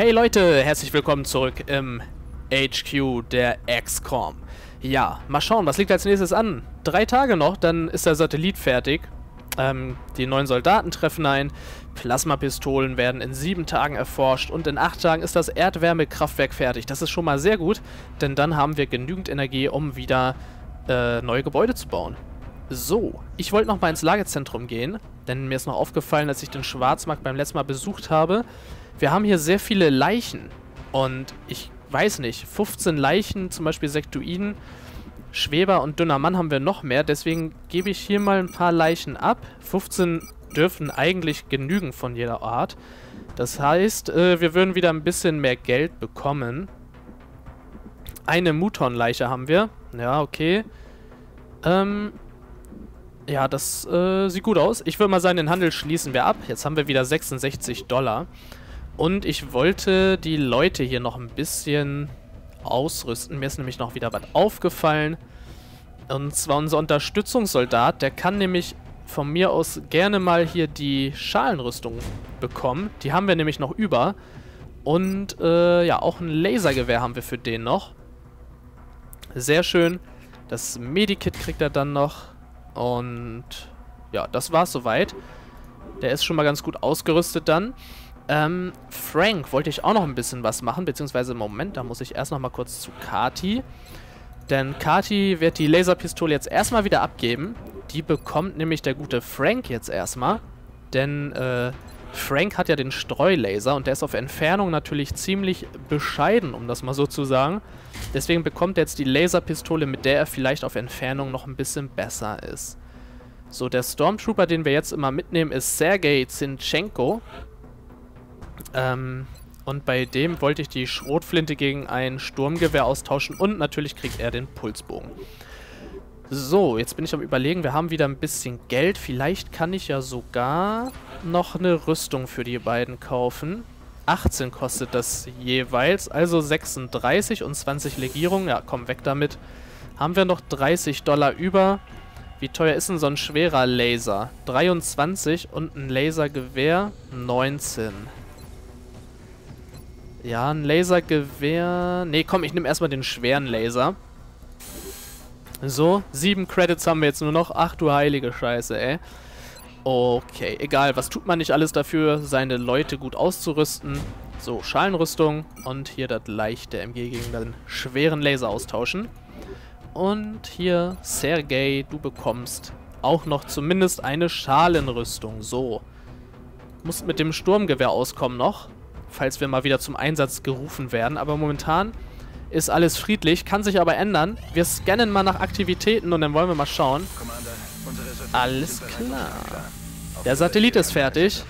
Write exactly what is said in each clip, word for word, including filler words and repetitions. Hey Leute, herzlich willkommen zurück im H Q der X COM. Ja, mal schauen, was liegt als nächstes an? Drei Tage noch, dann ist der Satellit fertig. Ähm, die neuen Soldaten treffen ein, Plasmapistolen werden in sieben Tagen erforscht und in acht Tagen ist das Erdwärmekraftwerk fertig. Das ist schon mal sehr gut, denn dann haben wir genügend Energie, um wieder äh, neue Gebäude zu bauen. So, ich wollte noch mal ins Lagezentrum gehen, denn mir ist noch aufgefallen, als ich den Schwarzmarkt beim letzten Mal besucht habe. Wir haben hier sehr viele Leichen und ich weiß nicht, fünfzehn Leichen, zum Beispiel Sektoiden, Schweber und Dünner Mann haben wir noch mehr, deswegen gebe ich hier mal ein paar Leichen ab. fünfzehn dürfen eigentlich genügen von jeder Art. Das heißt, äh, wir würden wieder ein bisschen mehr Geld bekommen. Eine Muton-Leiche haben wir. Ja, okay. Ähm... Ja, das äh, sieht gut aus. Ich würde mal sagen, den Handel schließen wir ab. Jetzt haben wir wieder sechsundsechzig Dollar. Und ich wollte die Leute hier noch ein bisschen ausrüsten. Mir ist nämlich noch wieder was aufgefallen. Und zwar unser Unterstützungssoldat, der kann nämlich von mir aus gerne mal hier die Schalenrüstung bekommen. Die haben wir nämlich noch über. Und äh, ja, auch ein Lasergewehr haben wir für den noch. Sehr schön. Das Medikit kriegt er dann noch. Und ja, das war's soweit. Der ist schon mal ganz gut ausgerüstet dann. Ähm, Frank wollte ich auch noch ein bisschen was machen, beziehungsweise im Moment, da muss ich erst noch mal kurz zu Kati. Denn Kati wird die Laserpistole jetzt erstmal wieder abgeben. Die bekommt nämlich der gute Frank jetzt erstmal. Denn äh, Frank hat ja den Streulaser und der ist auf Entfernung natürlich ziemlich bescheiden, um das mal so zu sagen. Deswegen bekommt er jetzt die Laserpistole, mit der er vielleicht auf Entfernung noch ein bisschen besser ist. So, der Stormtrooper, den wir jetzt immer mitnehmen, ist Sergej Zinchenko. Ähm, und bei dem wollte ich die Schrotflinte gegen ein Sturmgewehr austauschen und natürlich kriegt er den Pulsbogen. So, jetzt bin ich am Überlegen, wir haben wieder ein bisschen Geld. Vielleicht kann ich ja sogar noch eine Rüstung für die beiden kaufen. achtzehn kostet das jeweils, also sechsunddreißig und zwanzig Legierungen. Ja, komm, weg damit. Haben wir noch dreißig Dollar über. Wie teuer ist denn so ein schwerer Laser? dreiundzwanzig und ein Lasergewehr neunzehn. Ja, ein Lasergewehr... Ne, komm, ich nehme erstmal den schweren Laser. So, sieben Credits haben wir jetzt nur noch. Ach du heilige Scheiße, ey. Okay, egal. Was tut man nicht alles dafür, seine Leute gut auszurüsten? So, Schalenrüstung und hier das leichte M G gegen den schweren Laser austauschen. Und hier, Sergej, du bekommst auch noch zumindest eine Schalenrüstung. So, musst mit dem Sturmgewehr auskommen noch, falls wir mal wieder zum Einsatz gerufen werden. Aber momentan... ist alles friedlich, kann sich aber ändern. Wir scannen mal nach Aktivitäten und dann wollen wir mal schauen. Alles klar. Der Satellit ist fertig.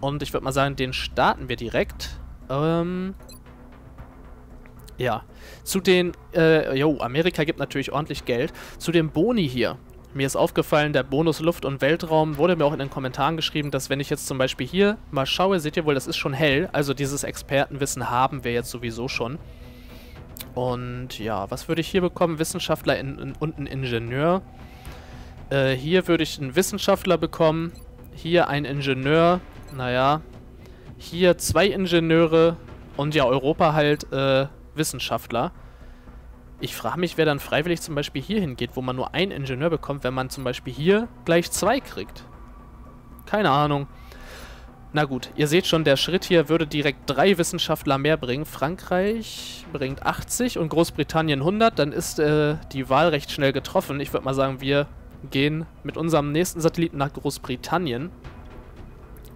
Und ich würde mal sagen, den starten wir direkt. Ähm... Ja. Zu den... Äh, jo, Amerika gibt natürlich ordentlich Geld. Zu den Boni hier. Mir ist aufgefallen, der Bonus Luft und Weltraum wurde mir auch in den Kommentaren geschrieben, dass wenn ich jetzt zum Beispiel hier mal schaue, seht ihr wohl, das ist schon hell. Also dieses Expertenwissen haben wir jetzt sowieso schon. Und ja, was würde ich hier bekommen? Wissenschaftler in, in, und ein Ingenieur. Äh, hier würde ich einen Wissenschaftler bekommen. Hier ein Ingenieur. Naja. Hier zwei Ingenieure. Und ja, Europa halt äh, Wissenschaftler. Ich frage mich, wer dann freiwillig zum Beispiel hier hingeht, wo man nur einen Ingenieur bekommt, wenn man zum Beispiel hier gleich zwei kriegt. Keine Ahnung. Na gut, ihr seht schon, der Schritt hier würde direkt drei Wissenschaftler mehr bringen. Frankreich bringt achtzig und Großbritannien hundert. Dann ist äh, die Wahl recht schnell getroffen. Ich würde mal sagen, wir gehen mit unserem nächsten Satelliten nach Großbritannien.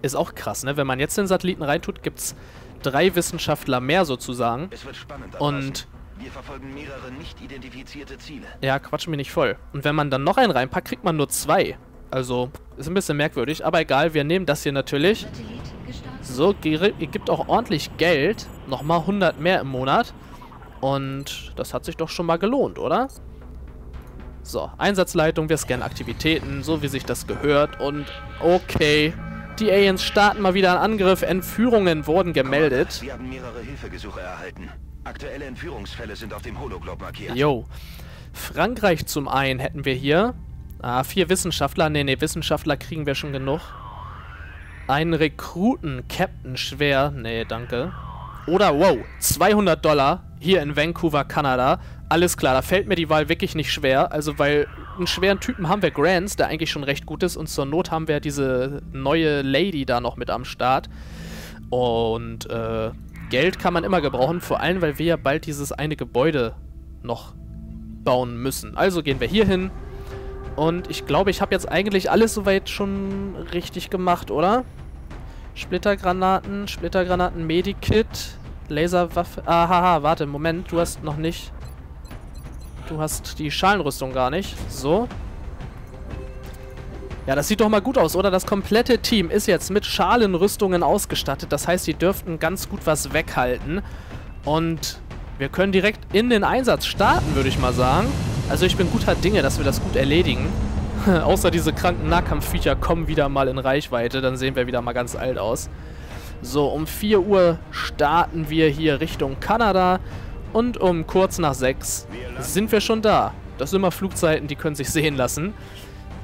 Ist auch krass, ne? Wenn man jetzt den Satelliten reintut, gibt es drei Wissenschaftler mehr sozusagen. Es wird spannend, und wir verfolgen mehrere nicht identifizierte Ziele. Ja, quatsch mich nicht voll. Und wenn man dann noch einen reinpackt, kriegt man nur zwei. Also, ist ein bisschen merkwürdig, aber egal, wir nehmen das hier natürlich. So, ihr gibt auch ordentlich Geld. Nochmal hundert mehr im Monat. Und das hat sich doch schon mal gelohnt, oder? So, Einsatzleitung, wir scannen Aktivitäten, so wie sich das gehört. Und okay, die Aliens starten mal wieder einen Angriff. Entführungen wurden gemeldet. Wir haben mehrere Hilfegesuche erhalten. Aktuelle Entführungsfälle sind auf dem Hologlob markiert. Jo. Frankreich zum einen hätten wir hier. Ah, vier Wissenschaftler. Ne, ne, Wissenschaftler kriegen wir schon genug. Einen Rekruten, Captain Schwer. Nee, danke. Oder, wow, zweihundert Dollar hier in Vancouver, Kanada. Alles klar, da fällt mir die Wahl wirklich nicht schwer. Also, weil einen schweren Typen haben wir Graenz, der eigentlich schon recht gut ist. Und zur Not haben wir diese neue Lady da noch mit am Start. Und äh, Geld kann man immer gebrauchen. Vor allem, weil wir ja bald dieses eine Gebäude noch bauen müssen. Also gehen wir hier hin. Und ich glaube, ich habe jetzt eigentlich alles soweit schon richtig gemacht, oder? Splittergranaten, Splittergranaten, Medikit, Laserwaffe... Ah, haha, warte, Moment, du hast noch nicht... Du hast die Schalenrüstung gar nicht. So. Ja, das sieht doch mal gut aus, oder? Das komplette Team ist jetzt mit Schalenrüstungen ausgestattet. Das heißt, die dürften ganz gut was weghalten. Und wir können direkt in den Einsatz starten, würde ich mal sagen. Also ich bin guter Dinge, dass wir das gut erledigen. Außer diese kranken Nahkampfviecher kommen wieder mal in Reichweite. Dann sehen wir wieder mal ganz alt aus. So, um vier Uhr starten wir hier Richtung Kanada. Und um kurz nach sechs sind wir schon da. Das sind immer Flugzeiten, die können sich sehen lassen.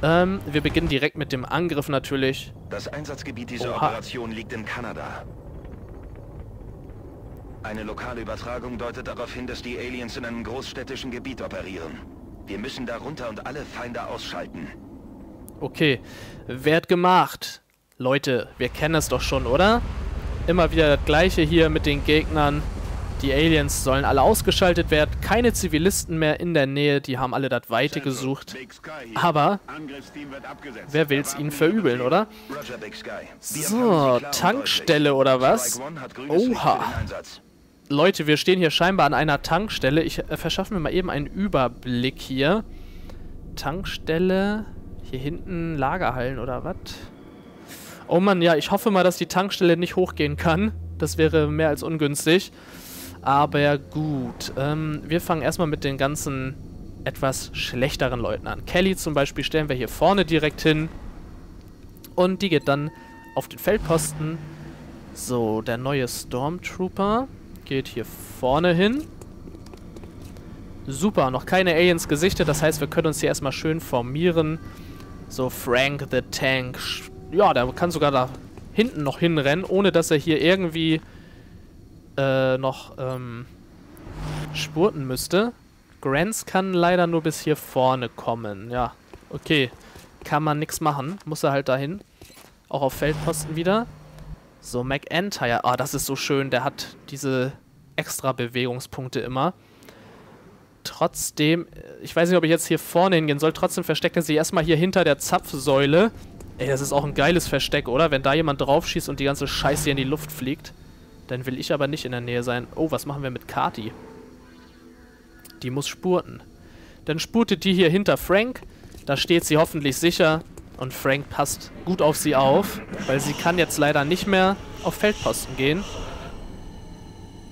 Ähm, wir beginnen direkt mit dem Angriff natürlich. Das Einsatzgebiet dieser Oha. Operation liegt in Kanada. Eine lokale Übertragung deutet darauf hin, dass die Aliens in einem großstädtischen Gebiet operieren. Wir müssen da runter und alle Feinde ausschalten. Okay, wird gemacht. Leute, wir kennen es doch schon, oder? Immer wieder das Gleiche hier mit den Gegnern. Die Aliens sollen alle ausgeschaltet werden. Keine Zivilisten mehr in der Nähe. Die haben alle das Weite gesucht. Aber wer will's ihnen verübeln, oder? So, Tankstelle oder was? Oha. Leute, wir stehen hier scheinbar an einer Tankstelle. Ich äh, verschaffe mir mal eben einen Überblick hier. Tankstelle. Hier hinten Lagerhallen oder was? Oh Mann, ja, ich hoffe mal, dass die Tankstelle nicht hochgehen kann. Das wäre mehr als ungünstig. Aber gut. Ähm, wir fangen erstmal mit den ganzen etwas schlechteren Leuten an. Kelly zum Beispiel stellen wir hier vorne direkt hin. Und die geht dann auf den Feldposten. So, der neue Stormtrooper geht hier vorne hin. Super, noch keine Aliens gesichtet. Das heißt, wir können uns hier erstmal schön formieren. So, Frank the Tank. Ja, der kann sogar da hinten noch hinrennen, ohne dass er hier irgendwie äh, noch ähm, spurten müsste. Graenz kann leider nur bis hier vorne kommen. Ja, okay. Kann man nichts machen. Muss er halt dahin. Auch auf Feldposten wieder. So, McEntire. Ah, das ist so schön. Der hat diese extra Bewegungspunkte immer. Trotzdem, ich weiß nicht, ob ich jetzt hier vorne hingehen soll. Trotzdem versteckt er sich erstmal hier hinter der Zapfsäule. Ey, das ist auch ein geiles Versteck, oder? Wenn da jemand drauf schießt und die ganze Scheiße hier in die Luft fliegt. Dann will ich aber nicht in der Nähe sein. Oh, was machen wir mit Kati? Die muss spurten. Dann spurtet die hier hinter Frank. Da steht sie hoffentlich sicher. Und Frank passt gut auf sie auf, weil sie kann jetzt leider nicht mehr auf Feldposten gehen.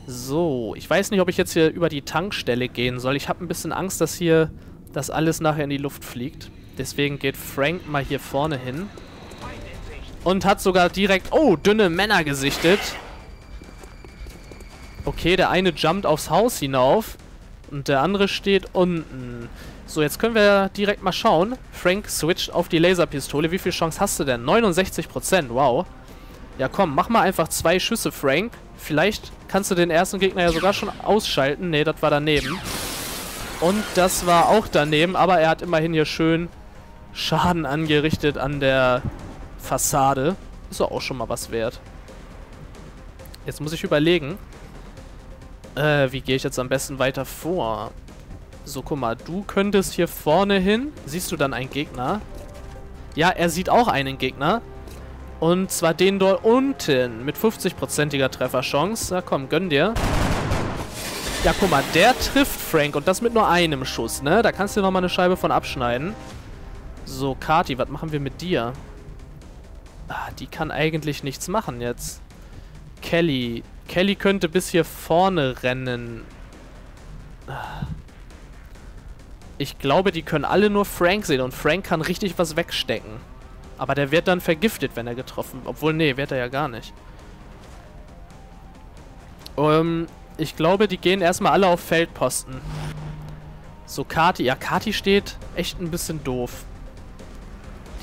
So, ich weiß nicht, ob ich jetzt hier über die Tankstelle gehen soll. Ich habe ein bisschen Angst, dass hier das alles nachher in die Luft fliegt. Deswegen geht Frank mal hier vorne hin. Und hat sogar direkt... Oh, dünne Männer gesichtet. Okay, der eine jumpt aufs Haus hinauf. Und der andere steht unten. So, jetzt können wir direkt mal schauen. Frank switcht auf die Laserpistole. Wie viel Chance hast du denn? neunundsechzig Prozent, wow. Ja komm, mach mal einfach zwei Schüsse, Frank. Vielleicht kannst du den ersten Gegner ja sogar schon ausschalten. Ne, das war daneben. Und das war auch daneben, aber er hat immerhin hier schön Schaden angerichtet an der Fassade. Ist ja auch schon mal was wert. Jetzt muss ich überlegen... Äh, wie gehe ich jetzt am besten weiter vor? So, guck mal, du könntest hier vorne hin. Siehst du dann einen Gegner? Ja, er sieht auch einen Gegner. Und zwar den dort unten mit fünfzig-prozentiger Trefferchance. Na komm, gönn dir. Ja, guck mal, der trifft Frank und das mit nur einem Schuss, ne? Da kannst du dir nochmal eine Scheibe von abschneiden. So, Kati, was machen wir mit dir? Ah, die kann eigentlich nichts machen jetzt. Kelly... Kelly könnte bis hier vorne rennen. Ich glaube, die können alle nur Frank sehen. Und Frank kann richtig was wegstecken. Aber der wird dann vergiftet, wenn er getroffen wird. Obwohl, nee, wird er ja gar nicht. Ähm, ich glaube, die gehen erstmal alle auf Feldposten. So, Kati. Ja, Kati steht echt ein bisschen doof.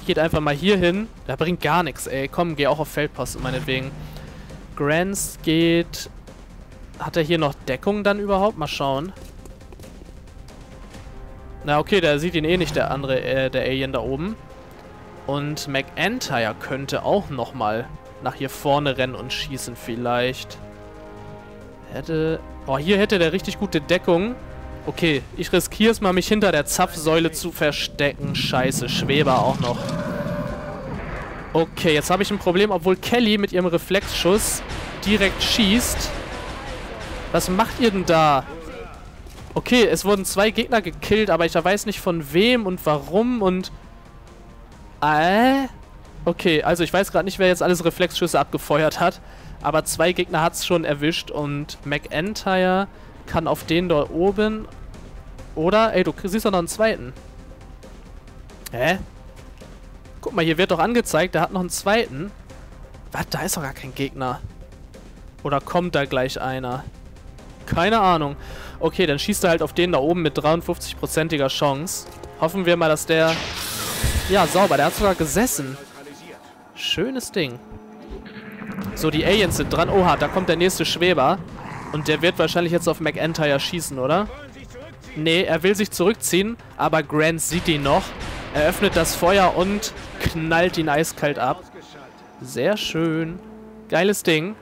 geht einfach mal hier hin. Da bringt gar nichts, ey. Komm, geh auch auf Feldposten meinetwegen. Graenz geht... Hat er hier noch Deckung dann überhaupt? Mal schauen. Na okay, da sieht ihn eh nicht der andere, äh, der Alien da oben. Und McEntire könnte auch nochmal nach hier vorne rennen und schießen vielleicht. Hätte... Oh, hier hätte der richtig gute Deckung. Okay, ich riskiere es mal, mich hinter der Zapfsäule zu verstecken. Scheiße, Schweber auch noch. Okay, jetzt habe ich ein Problem, obwohl Kelly mit ihrem Reflexschuss direkt schießt. Was macht ihr denn da? Okay, es wurden zwei Gegner gekillt, aber ich weiß nicht von wem und warum und... Äh? Okay, also ich weiß gerade nicht, wer jetzt alles Reflexschüsse abgefeuert hat. Aber zwei Gegner hat es schon erwischt und McEntire kann auf den da oben... Oder? Ey, du siehst doch noch einen zweiten. Hä? Guck mal, hier wird doch angezeigt, der hat noch einen zweiten. Was? Da ist doch gar kein Gegner. Oder kommt da gleich einer? Keine Ahnung. Okay, dann schießt er halt auf den da oben mit dreiundfünfzig prozentiger Chance. Hoffen wir mal, dass der... Ja, sauber, der hat sogar gesessen. Schönes Ding. So, die Aliens sind dran. Oha, da kommt der nächste Schweber. Und der wird wahrscheinlich jetzt auf McEntire schießen, oder? Nee, er will sich zurückziehen, aber Graenz sieht ihn noch. Er öffnet das Feuer und knallt ihn eiskalt ab. Sehr schön. Geiles Ding.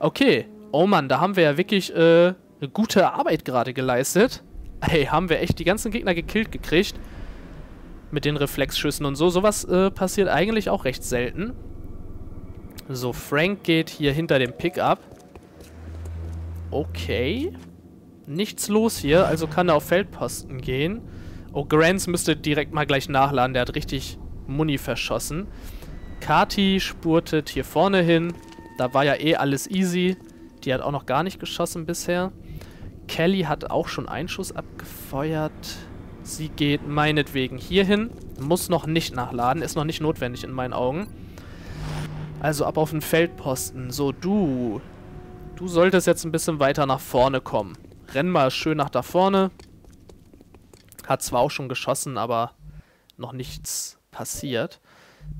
Okay. Oh Mann, da haben wir ja wirklich äh, eine gute Arbeit gerade geleistet. Hey, haben wir echt die ganzen Gegner gekillt gekriegt. Mit den Reflexschüssen und so. Sowas äh, passiert eigentlich auch recht selten. So, Frank geht hier hinter dem Pickup. Okay. Nichts los hier, also kann er auf Feldposten gehen. Oh, Graenz müsste direkt mal gleich nachladen. Der hat richtig Muni verschossen. Kati spurtet hier vorne hin. Da war ja eh alles easy. Die hat auch noch gar nicht geschossen bisher. Kelly hat auch schon einen Schuss abgefeuert. Sie geht meinetwegen hier hin. Muss noch nicht nachladen. Ist noch nicht notwendig in meinen Augen. Also ab auf den Feldposten. So, du... Du solltest jetzt ein bisschen weiter nach vorne kommen. Renn mal schön nach da vorne. Hat zwar auch schon geschossen, aber noch nichts passiert.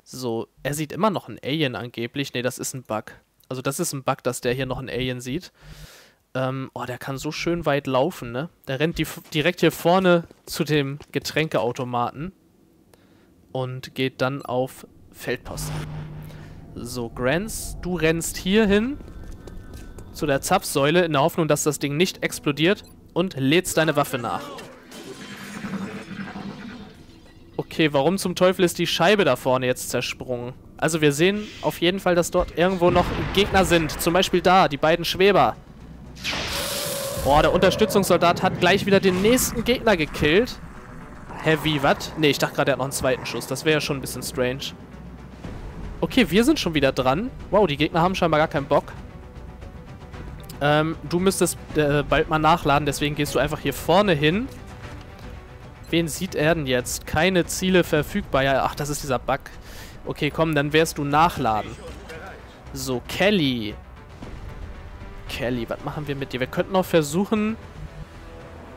So, er sieht immer noch einen Alien angeblich. Nee, das ist ein Bug. Also das ist ein Bug, dass der hier noch einen Alien sieht. Ähm, oh, der kann so schön weit laufen, ne? Der rennt die, direkt hier vorne zu dem Getränkeautomaten. Und geht dann auf Feldposten. So, Graenz, du rennst hier hin. Zu der Zapfsäule, in der Hoffnung, dass das Ding nicht explodiert. Und lädst deine Waffe nach. Okay, warum zum Teufel ist die Scheibe da vorne jetzt zersprungen? Also wir sehen auf jeden Fall, dass dort irgendwo noch Gegner sind. Zum Beispiel da, die beiden Schweber. Boah, der Unterstützungssoldat hat gleich wieder den nächsten Gegner gekillt. Hä, wie, was? Ne, ich dachte gerade, er hat noch einen zweiten Schuss. Das wäre ja schon ein bisschen strange. Okay, wir sind schon wieder dran. Wow, die Gegner haben scheinbar gar keinen Bock. Ähm, du müsstest äh, bald mal nachladen, deswegen gehst du einfach hier vorne hin. Wen sieht er denn jetzt? Keine Ziele verfügbar. Ja, ach, das ist dieser Bug. Okay, komm, dann wärst du nachladen. So, Kelly. Kelly, was machen wir mit dir? Wir könnten auch versuchen,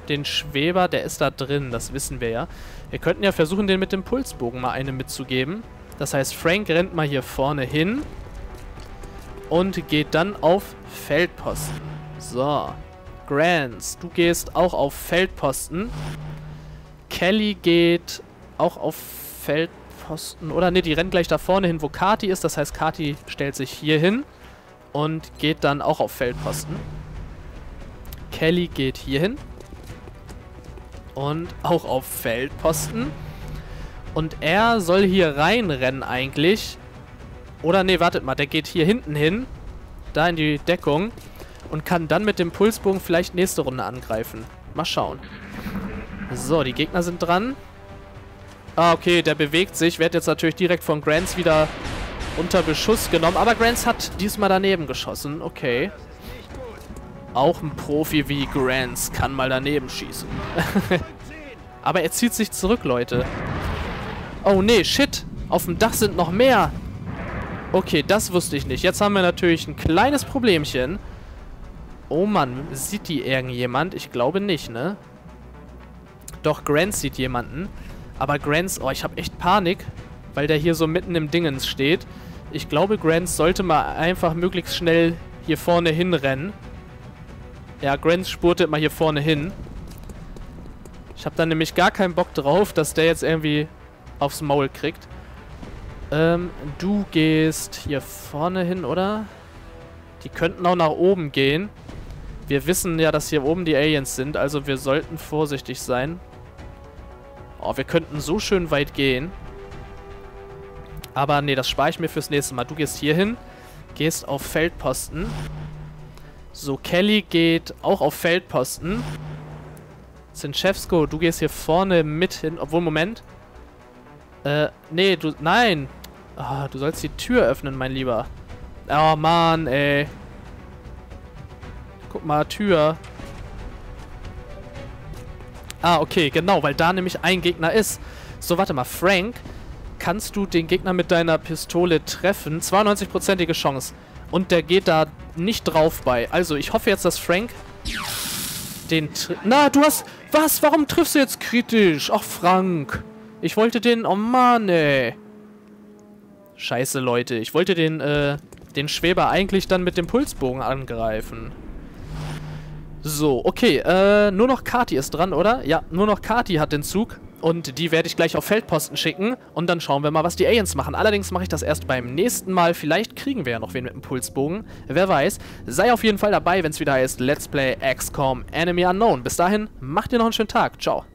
den Schweber, der ist da drin, das wissen wir ja. Wir könnten ja versuchen, den mit dem Pulsbogen mal eine mitzugeben. Das heißt, Frank rennt mal hier vorne hin und geht dann auf Feldposten. So, Graenz, du gehst auch auf Feldposten. Kelly geht auch auf Feldposten. Oder ne, die rennt gleich da vorne hin, wo Kati ist. Das heißt, Kati stellt sich hier hin und geht dann auch auf Feldposten. Kelly geht hier hin. Und auch auf Feldposten. Und er soll hier reinrennen eigentlich. Oder ne, wartet mal, der geht hier hinten hin. Da in die Deckung. Und kann dann mit dem Pulsbogen vielleicht nächste Runde angreifen. Mal schauen. So, die Gegner sind dran. Ah, okay, der bewegt sich. Wird jetzt natürlich direkt von Graenz wieder unter Beschuss genommen. Aber Graenz hat diesmal daneben geschossen. Okay. Auch ein Profi wie Graenz kann mal daneben schießen. Aber er zieht sich zurück, Leute. Oh, nee, shit. Auf dem Dach sind noch mehr. Okay, das wusste ich nicht. Jetzt haben wir natürlich ein kleines Problemchen. Oh Mann, sieht die irgendjemand? Ich glaube nicht, ne? Doch, Graenz sieht jemanden. Aber Graenz... Oh, ich habe echt Panik. weil der hier so mitten im Dingens steht. Ich glaube, Graenz sollte mal einfach möglichst schnell hier vorne hinrennen. Ja, Graenz spurtet mal hier vorne hin. Ich habe da nämlich gar keinen Bock drauf, dass der jetzt irgendwie aufs Maul kriegt. Ähm, du gehst hier vorne hin, oder? Die könnten auch nach oben gehen. Wir wissen ja, dass hier oben die Aliens sind, also wir sollten vorsichtig sein. Oh, wir könnten so schön weit gehen. Aber nee, das spare ich mir fürs nächste Mal. Du gehst hier hin, gehst auf Feldposten. So, Kelly geht auch auf Feldposten. Zinchenko, du gehst hier vorne mit hin. Obwohl, Moment. Äh, nee, du... Nein! Ah, du sollst die Tür öffnen, mein Lieber. Oh, Mann, ey. Guck mal, Tür. Ah, okay, genau, weil da nämlich ein Gegner ist. So, warte mal, Frank... Kannst du den Gegner mit deiner Pistole treffen? zweiundneunzig prozentige Chance. Und der geht da nicht drauf bei. Also, ich hoffe jetzt, dass Frank den... Na, du hast... Was? Warum triffst du jetzt kritisch? Ach, Frank. Ich wollte den... Oh, Mann, ey. Scheiße, Leute. Ich wollte den, äh... den Schweber eigentlich dann mit dem Pulsbogen angreifen. So, okay. Äh, nur noch Kati ist dran, oder? Ja, nur noch Kati hat den Zug. Und die werde ich gleich auf Feldposten schicken. Und dann schauen wir mal, was die Aliens machen. Allerdings mache ich das erst beim nächsten Mal. Vielleicht kriegen wir ja noch wen mit dem Pulsbogen. Wer weiß. Sei auf jeden Fall dabei, wenn es wieder heißt Let's Play X COM Enemy Unknown. Bis dahin, macht ihr noch einen schönen Tag. Ciao.